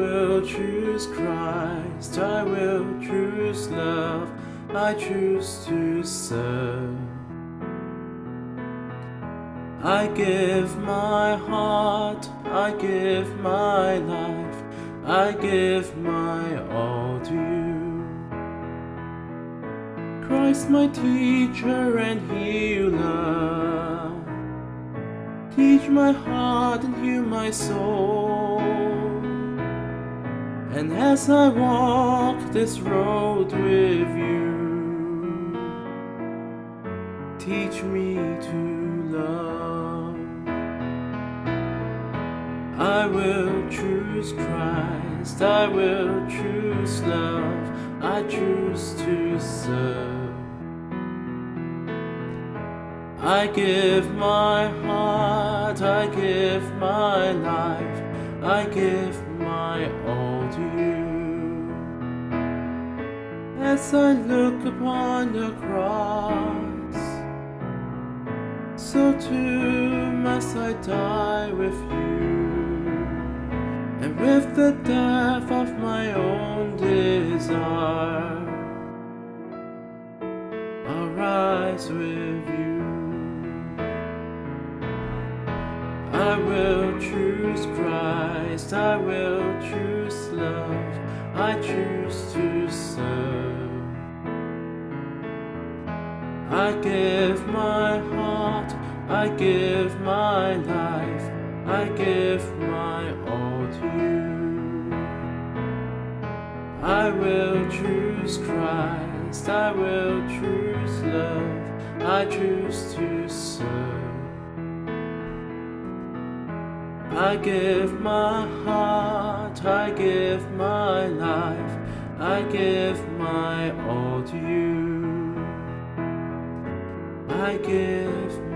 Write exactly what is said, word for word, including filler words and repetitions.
will choose Christ, I will choose love, I choose to serve. I give my heart, I give my life, I give my all to you. Christ my teacher and healer, teach my heart and heal my soul. And as I walk this road with you, teach me to love. I will choose Christ, I will choose love, I choose to serve. I give my heart, I give my life, I give my all to you. As I look upon the cross, so too must I die with you. And with the death of my own desire, I'll rise with you. I will choose Christ, I will choose love, I choose to serve. I give my heart, I give my life, I give my all to you. I will choose Christ, I will choose love, I choose to serve. I give my heart, I give my life, I give my all to you. I give